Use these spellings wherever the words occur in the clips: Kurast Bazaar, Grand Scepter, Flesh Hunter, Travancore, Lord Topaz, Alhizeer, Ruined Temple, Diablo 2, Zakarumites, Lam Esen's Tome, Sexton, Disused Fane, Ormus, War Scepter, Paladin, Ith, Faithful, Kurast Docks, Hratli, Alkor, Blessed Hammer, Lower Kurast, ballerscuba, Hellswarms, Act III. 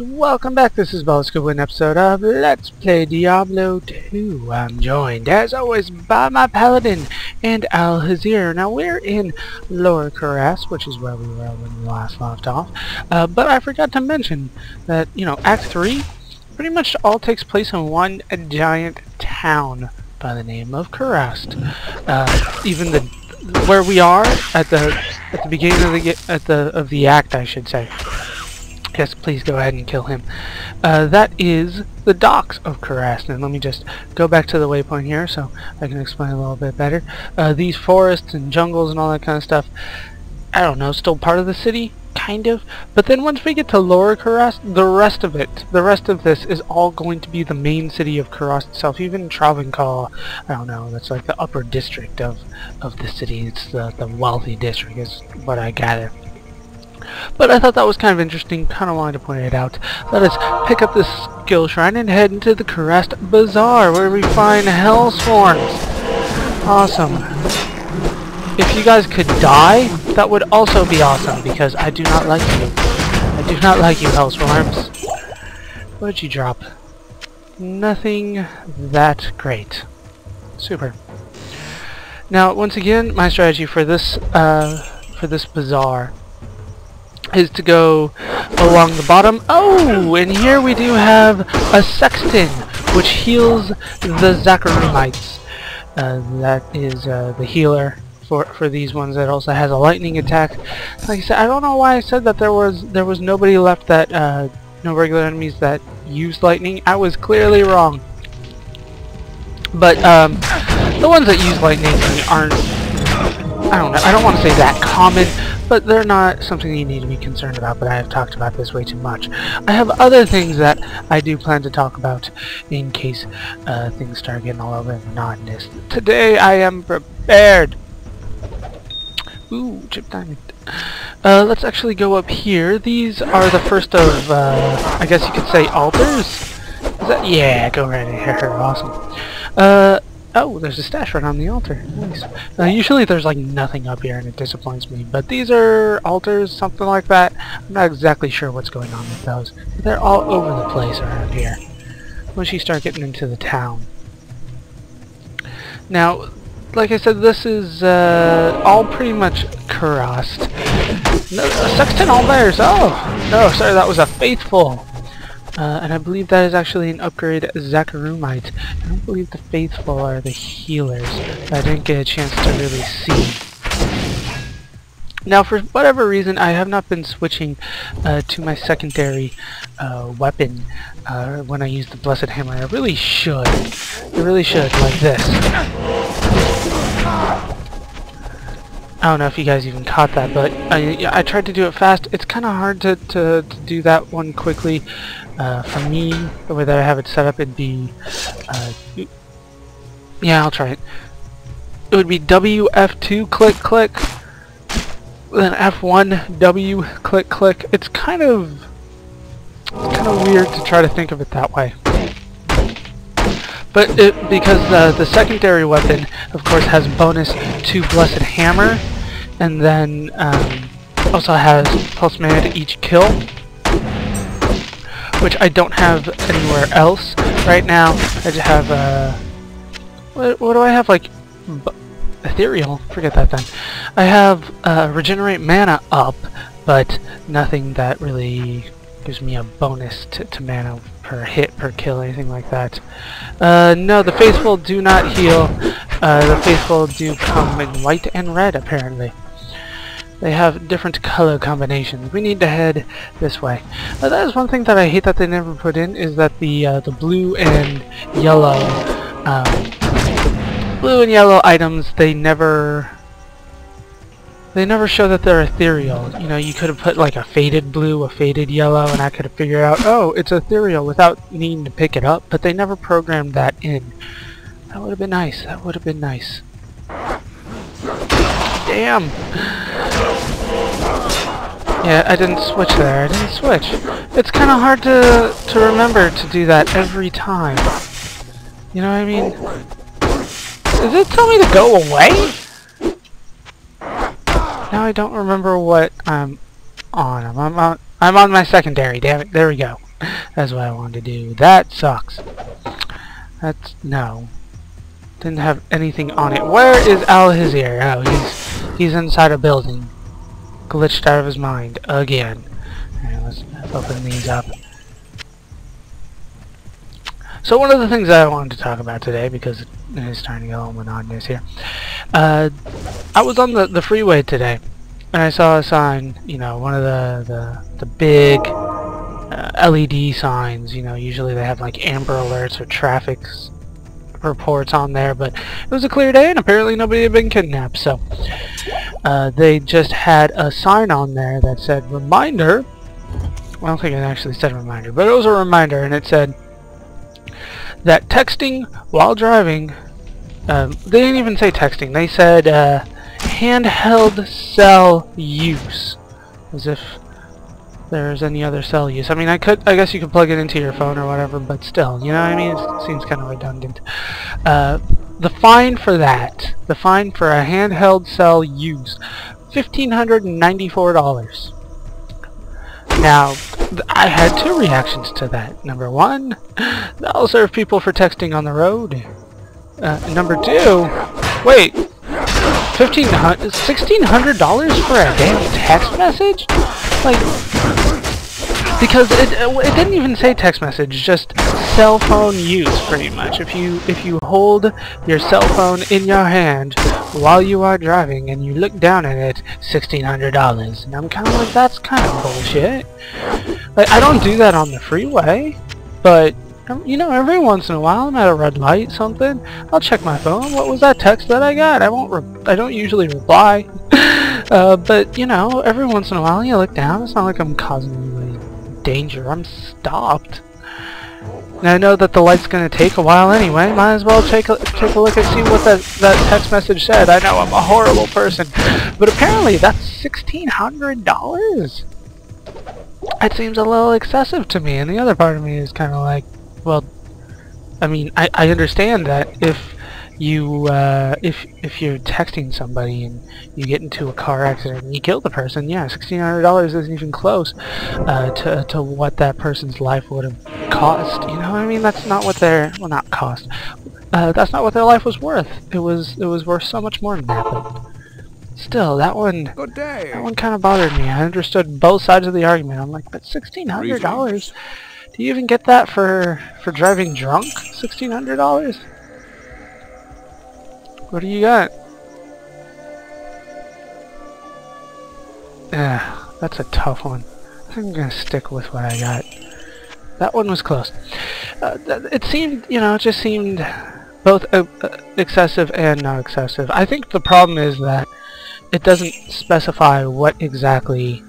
and welcome back. This is ballerscuba with an episode of Let's Play Diablo 2. I'm joined, as always, by my Paladin and Alhizeer. Now, we're in Lower Kurast, which is where we were when we last left off. But I forgot to mention that, you know, Act 3 pretty much all takes place in one giant town by the name of Kurast. Even the... where we are at the beginning of the act, I should say. Yes, please go ahead and kill him. That is the docks of Kurast. And let me just go back to the waypoint here so I can explain a little bit better. These forests and jungles and all that kind of stuff, I don't know, still part of the city, kind of. But then once we get to Lower Kurast, the rest of this is all going to be the main city of Kurast itself. Even Travancore, I don't know, that's like the upper district of the city. It's the wealthy district is what I gather. But I thought that was kind of interesting, kind of wanted to point it out. Let us pick up this skill shrine and head into the Kurast Bazaar, where we find Hellswarms. Awesome. If you guys could die, that would also be awesome, because I do not like you. I do not like you, Hellswarms. What did you drop? Nothing that great. Super. Now, once again, my strategy for this bazaar is to go along the bottom. Oh, and here we do have a Sexton, which heals the Zakarumites. That is the healer for these ones. That also has a lightning attack. Like I said, I don't know why I said that there was nobody left that no regular enemies that used lightning. I was clearly wrong. But the ones that use lightning aren't, I don't know, I don't want to say that common, but they're not something you need to be concerned about, but I have talked about this way too much. I have other things that I do plan to talk about in case things start getting all over and monotonous. Today I am prepared! Ooh, chip diamond. Let's actually go up here. These are the first of, I guess you could say, altars? Is that? Yeah, go right in here. Awesome. Oh, there's a stash right on the altar. Nice. Usually there's like nothing up here and it disappoints me, but these are altars, something like that. I'm not exactly sure what's going on with those. But they're all over the place around here once you start getting into the town. Now, like I said, this is all pretty much Kurast. No, Sexton all theirs. Oh, no, sorry, that was a Faithful. And I believe that is actually an upgrade Zakarumite. I don't believe the Faithful are the healers. I didn't get a chance to really see. Now, for whatever reason, I have not been switching to my secondary weapon when I use the Blessed Hammer. I really should. I really should, like this. I don't know if you guys even caught that, but I tried to do it fast. It's kind of hard to do that one quickly. For me, the way that I have it set up, it'd be... yeah, I'll try it. It would be WF2, click, click. Then F1, W, click, click. It's kind of weird to try to think of it that way. But because the secondary weapon, of course, has bonus to Blessed Hammer, and then also has plus mana to each kill, which I don't have anywhere else right now. I just have what do I have? Like ethereal? Forget that then. I have regenerate mana up, but nothing that really gives me a bonus to mana per hit, per kill, anything like that. No, the Faithful do not heal. The Faithful do come in white and red, apparently. They have different color combinations. We need to head this way. That is one thing that I hate that they never put in, is that the blue and yellow... blue and yellow items, they never show that they're ethereal. You know, you could have put like a faded blue, a faded yellow, and I could have figured out, oh, it's ethereal without needing to pick it up, but they never programmed that in. That would have been nice. That would have been nice. Damn! Yeah, I didn't switch there. I didn't switch. It's kind of hard to remember to do that every time. You know what I mean? Did it tell me to go away? Now I don't remember what I'm on. I'm on my secondary. Damn it! There we go. That's what I wanted to do. That sucks. That's... no. Didn't have anything on it. Where is Alhizeer? Oh, he's inside a building. Glitched out of his mind. Again. Alright, let's open these up. So one of the things that I wanted to talk about today, because it's starting to get a little monotonous here, I was on the freeway today, and I saw a sign, you know, one of the big LED signs, you know, usually they have like amber alerts or traffic reports on there, but it was a clear day and apparently nobody had been kidnapped, so they just had a sign on there that said, reminder, I don't think it actually said reminder, but it was a reminder, and it said, that texting while driving, they didn't even say texting, they said handheld cell use, as if there's any other cell use. I mean, I guess you could plug it into your phone or whatever, but still, you know what I mean, it seems kind of redundant. The fine for that, the fine for a handheld cell use, $1,594. Now, I had two reactions to that. Number one, that'll serve people for texting on the road. Number two, wait, $1,600 for a damn text message? Like, because it didn't even say text message, just cell phone use, pretty much. If you hold your cell phone in your hand while you are driving and you look down at it, $1,600. And I'm kind of like, that's kind of bullshit. Like, I don't do that on the freeway, but, you know, every once in a while I'm at a red light, something, I'll check my phone. What was that text that I got? I don't usually reply, but, you know, every once in a while you look down. It's not like I'm causing any danger. I'm stopped. And I know that the light's going to take a while anyway. Might as well take a look and see what that text message said. I know I'm a horrible person, but apparently that's $1,600. It seems a little excessive to me, and the other part of me is kind of like, well, I mean, I understand that if you're texting somebody and you get into a car accident and you kill the person, yeah, $1,600 isn't even close to what that person's life would have cost. You know what I mean? That's not what their, well, not cost. That's not what their life was worth. It was worth so much more than that. But still, that one kind of bothered me. I understood both sides of the argument. I'm like, but $1,600? Do you even get that for driving drunk? $1,600? What do you got? That's a tough one. I think I'm gonna stick with what I got. That one was close. It seemed, you know, it just seemed both excessive and not excessive. I think the problem is that it doesn't specify what exactly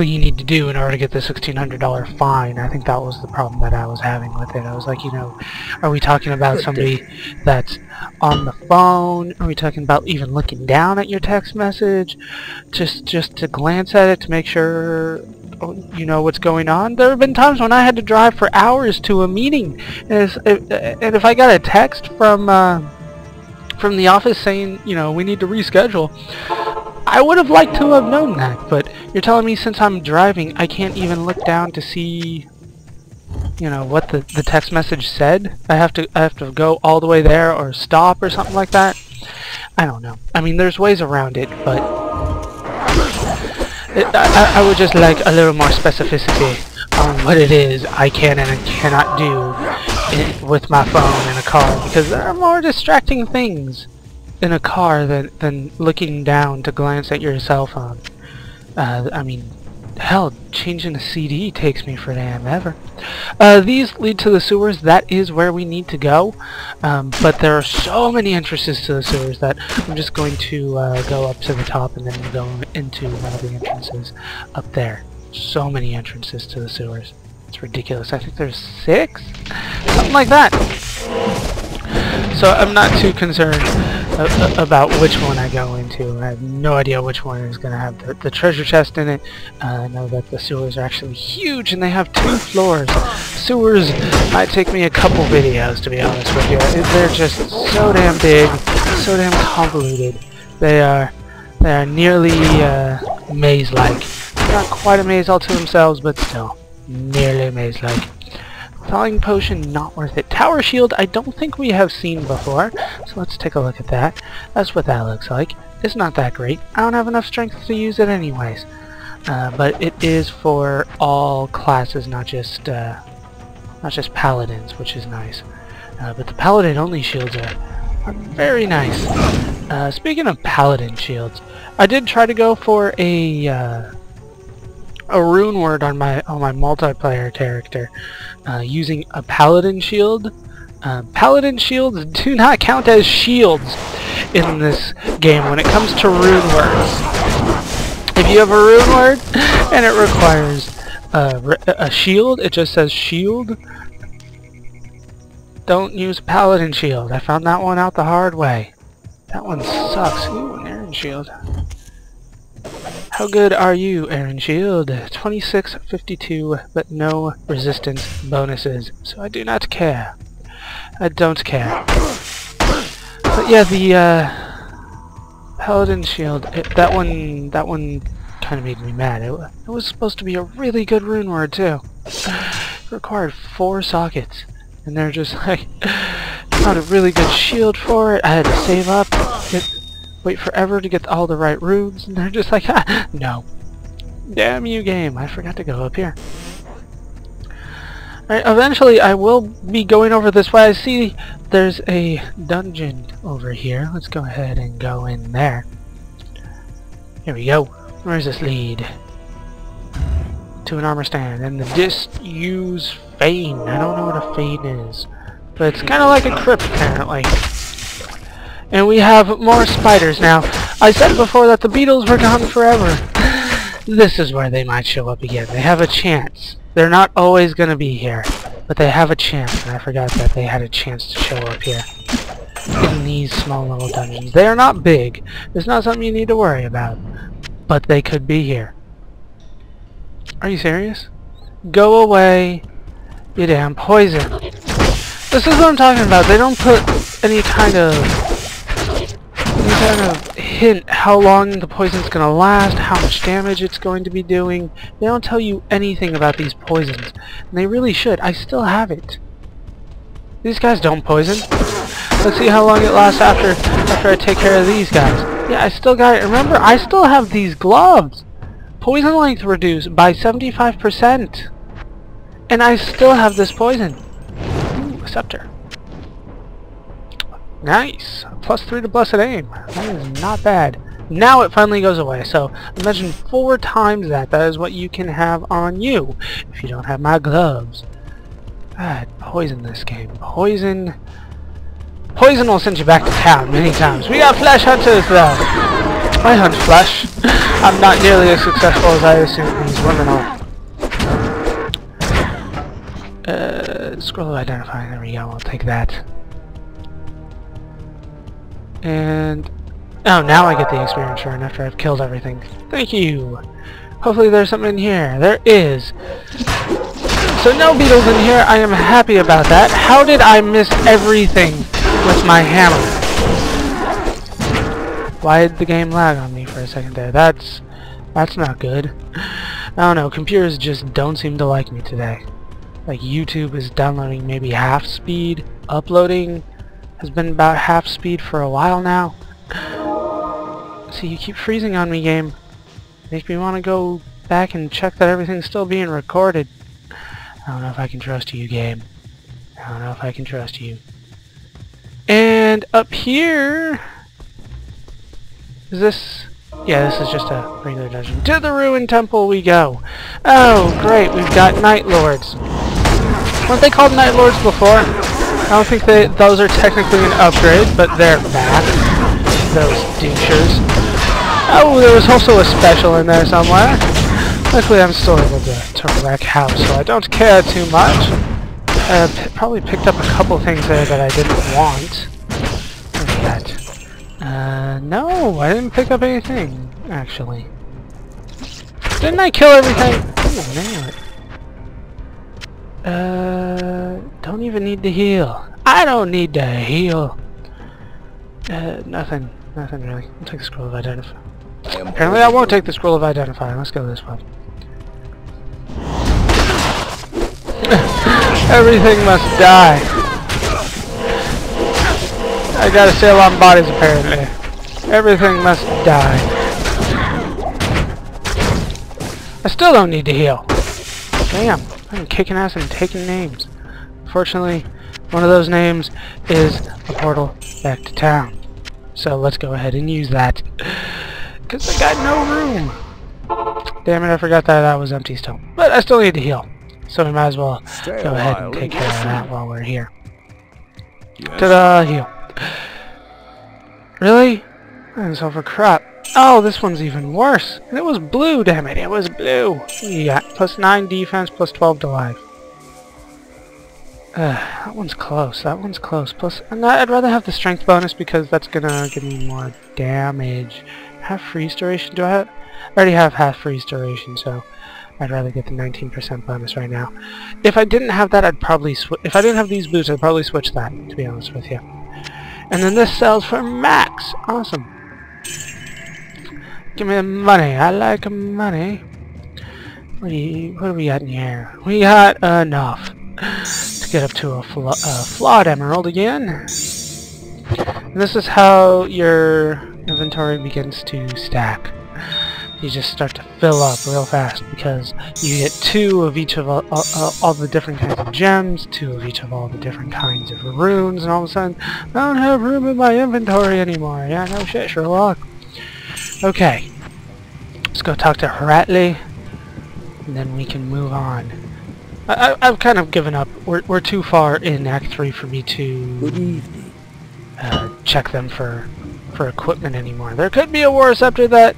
you need to do in order to get the $1,600 fine. I think that was the problem that I was having with it. I was like, you know, are we talking about somebody that's on the phone? Are we talking about even looking down at your text message? Just to glance at it to make sure you know what's going on? There have been times when I had to drive for hours to a meeting, and if I got a text from the office saying, you know, we need to reschedule, I would have liked to have known that, but you're telling me since I'm driving I can't even look down to see, you know, what the text message said? I have to go all the way there or stop or something like that? I don't know. I mean, there's ways around it, but I would just like a little more specificity on what it is I can and cannot do with my phone in a car, because there are more distracting things in a car than looking down to glance at your cell phone. I mean, hell, changing a CD takes me for damn ever. These lead to the sewers. That is where we need to go. But there are so many entrances to the sewers that I'm just going to go up to the top and then go into one of the entrances up there. So many entrances to the sewers. It's ridiculous. I think there's 6? Something like that. So I'm not too concerned about which one I go into. I have no idea which one is going to have the treasure chest in it. I know that the sewers are actually huge and they have 2 floors. Sewers might take me a couple videos, to be honest with you. They're just so damn big, so damn convoluted. They are nearly maze-like. Not quite a maze all to themselves, but still. Nearly maze like. Thawing potion, not worth it. Tower shield, I don't think we have seen before, so let's take a look at that. That's what that looks like. It's not that great. I don't have enough strength to use it anyways. But it is for all classes, not just paladins, which is nice. But the paladin only shields are very nice. Speaking of paladin shields, I did try to go for a rune word on my multiplayer character using a paladin shield. Paladin shields do not count as shields in this game when it comes to rune words. If you have a rune word and it requires a shield, it just says shield. Don't use paladin shield. I found that one out the hard way. That one sucks. Ooh, an Aaron shield. How good are you, Aaron Shield? 26, 52, but no resistance bonuses, so I do not care. I don't care. But yeah, the Paladin Shield, that one kind of made me mad. It was supposed to be a really good rune word too. It required 4 sockets, and they're just like, found a really good shield for it. I had to save up. Wait forever to get all the right runes, and they're just like, ah, no. Damn you, game, I forgot to go up here. Alright, eventually I will be going over this way. I see there's a dungeon over here. Let's go ahead and go in there. Here we go. Where does this lead? To an armor stand, and the Disused Fane. I don't know what a fane is, but it's kind of like a crypt, apparently. And we have more spiders now. I said before that the beetles were gone forever. This is where they might show up again. They have a chance. They're not always going to be here, but they have a chance. And I forgot that they had a chance to show up here in these small little dungeons. They are not big. It's not something you need to worry about. But they could be here. Are you serious? Go away, you damn poison. This is what I'm talking about. They don't put any kind of hint how long the poison's gonna last, how much damage it's going to be doing. They don't tell you anything about these poisons, and they really should. I still have it. These guys don't poison. Let's see how long it lasts after I take care of these guys. Yeah, I still got it. Remember, I still have these gloves. Poison length reduced by 75%, and I still have this poison. Ooh, a scepter. Nice! +3 to blessed aim. That is not bad. Now it finally goes away, so imagine 4 times that. That is what you can have on you if you don't have my gloves. God, poison this game. Poison... Poison will send you back to town many times. We got flesh hunters though! I hunt flesh. I'm not nearly as successful as I assume these women are. Scroll of identifying, there we go, I'll take that. And oh, now I get the experience run after I've killed everything. Thank you. Hopefully there's something in here. There is. So no beetles in here. I am happy about that. How did I miss everything with my hammer? Why did the game lag on me for a second there? That's not good. I don't know. Computers just don't seem to like me today. Like YouTube is downloading maybe half speed, uploading has been about half speed for a while now. See, you keep freezing on me, game. Makes me want to go back and check that everything's still being recorded. I don't know if I can trust you, game. I don't know if I can trust you. And up here... Is this... Yeah, this is just a regular dungeon. To the Ruined Temple we go! Oh, great, we've got Night Lords. Weren't they called Night Lords before? I don't think those are technically an upgrade, but they're back. Those douchers. Oh, there was also a special in there somewhere. Luckily I'm still able to wreck house, so I don't care too much. Probably picked up a couple things there that I didn't want. What no, I didn't pick up anything, actually. Didn't I kill everything? Oh, damn it. Don't even need to heal. I don't need to heal. Nothing really. I'll take the scroll of identify. Apparently I won't take the scroll of identify. Let's go this way. Everything must die. I gotta sell on bodies apparently. Everything must die. I still don't need to heal. Damn, I'm kicking ass and taking names. Fortunately, one of those names is a portal back to town. So let's go ahead and use that. Because I got no room. Damn it, I forgot that was Empty's Tome. But I still need to heal. So we might as well go ahead and take care of that while we're here. Yes. Ta-da, heal. Really? And so for crap. Oh, this one's even worse. And it was blue, damn it. It was blue. What do you got? Plus 9 defense, plus 12 to life. That one's close. That one's close. Plus, and I'd rather have the strength bonus because that's gonna give me more damage. Half freeze duration? Do I have? I already have half freeze duration, so I'd rather get the 19% bonus right now. If I didn't have that, I'd probably if I didn't have these boots, I'd probably switch that. To be honest with you. And then this sells for max. Awesome. Give me the money. I like money. What do we got in here? We got enough. Get up to a flawed emerald again. And this is how your inventory begins to stack. You just start to fill up real fast because you get 2 of each of all the different kinds of gems, 2 of each of all the different kinds of runes, and all of a sudden, I don't have room in my inventory anymore. Yeah, no shit, Sherlock. Okay. Let's go talk to Hratli, and then we can move on. I've kind of given up. We're too far in Act 3 for me to check them for equipment anymore. There could be a War Scepter that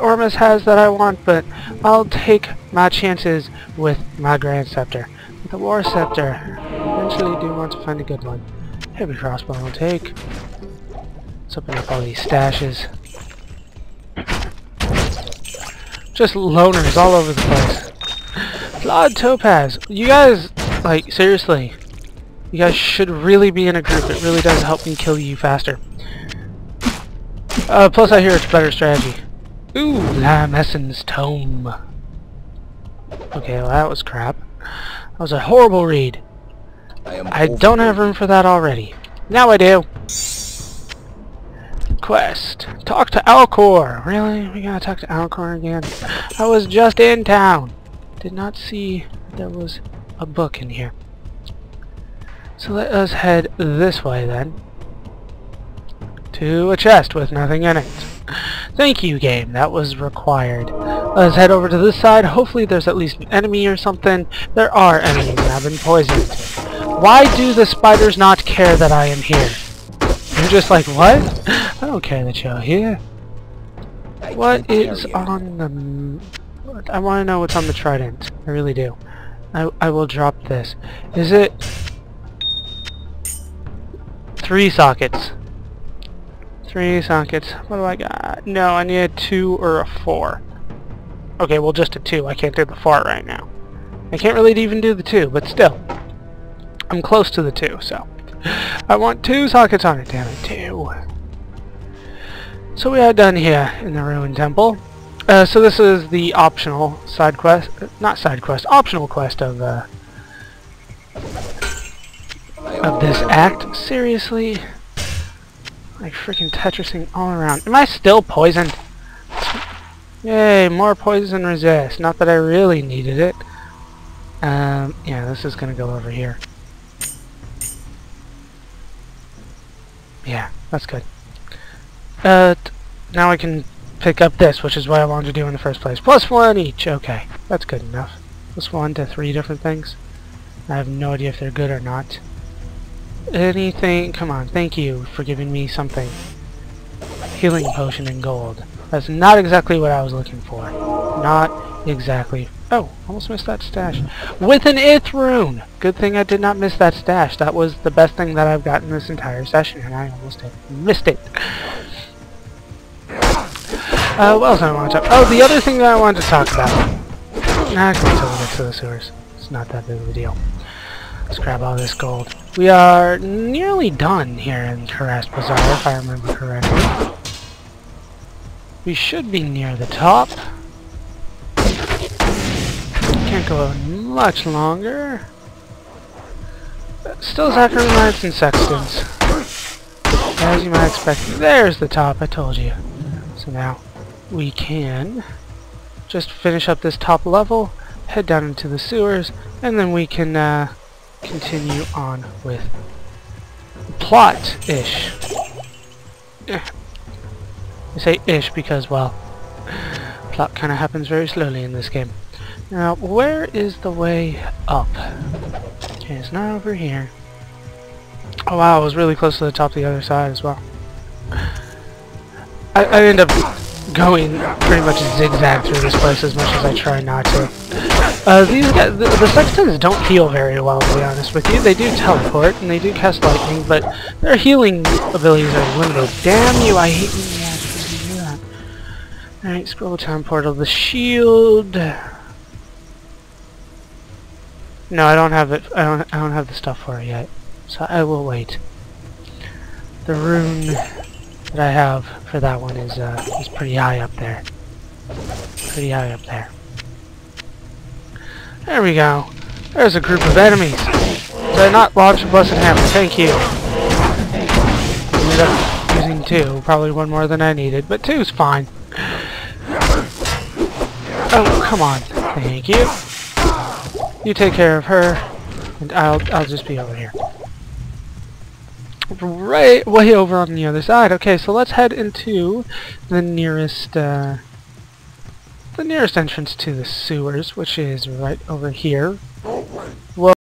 Ormus has that I want, but I'll take my chances with my Grand Scepter. The War Scepter. Eventually do want to find a good one. Heavy crossbow I'll take. Let's open up all these stashes. Just loners all over the place. Lord Topaz, you guys, like, seriously, you guys should really be in a group. It really does help me kill you faster. Plus I hear it's better strategy. Ooh, Lam Esen's Tome. Okay, well that was crap. That was a horrible read. I don't have room for that already. Now I do. Quest. Talk to Alkor. Really? We gotta talk to Alkor again? I was just in town. Did not see there was a book in here. So let us head this way then. To a chest with nothing in it. Thank you, game. That was required. Let's head over to this side. Hopefully there's at least an enemy or something. There are enemies and I've been poisoned. Why do the spiders not care that I am here? You're just like, what? I don't care that you're here. What is on the... I want to know what's on the trident. I really do. I will drop this. Is it 3 sockets? 3 sockets. What do I got? No, I need a 2 or a 4. Okay, well just a 2. I can't do the 4 right now. I can't really even do the 2, but still. I'm close to the 2, so. I want 2 sockets on it, damn it. 2. So we are done here in the Ruined Temple. So this is the optional side quest, not side quest, optional quest of this act. Seriously? Like freaking Tetrising all around. Am I still poisoned? Yay, more poison resist. Not that I really needed it. Yeah, this is gonna go over here. Yeah, that's good. Now I can pick up this, which is what I wanted to do in the first place. Plus 1 each! Okay, that's good enough. Plus 1 to 3 different things. I have no idea if they're good or not. Anything... Come on, thank you for giving me something. Healing potion and gold. That's not exactly what I was looking for. Not exactly... Oh, almost missed that stash. With an Ith rune! Good thing I did not miss that stash. That was the best thing that I've gotten this entire session, and I almost missed it. What else do I want to talk about? Oh, the other thing that I wanted to talk about. Nah, I can wait till we get to the sewers. It's not that big of a deal. Let's grab all this gold. We are nearly done here in Kurast Bazaar, if I remember correctly. We should be near the top. Can't go much longer. Still Zakarumites and Sextons. As you might expect. There's the top, I told you. So now we can just finish up this top level, head down into the sewers, and then we can continue on with plot-ish. I say ish because, well, plot kind of happens very slowly in this game. Now, where is the way up? Okay, it's not over here. Oh wow, I was really close to the top of the other side as well. I end up going pretty much zigzag through this place as much as I try not to. These guys, the Sextons don't heal very well, to be honest with you. They do teleport and they do cast lightning, but their healing abilities are limited. Damn you, I hate when you actually do that. Alright, scroll time portal, the shield. No, I don't have it. I don't have the stuff for it yet. So I will wait. The rune that I have for that one is pretty high up there. Pretty high up there. There we go. There's a group of enemies. Did I not launch a Blessed Hammer? Thank you. Ended up using two, probably one more than I needed, but two's fine. Oh, come on. Thank you. You take care of her, and I'll just be over here. Right, way over on the other side. Okay, so let's head into the nearest entrance to the sewers, which is right over here. Whoa.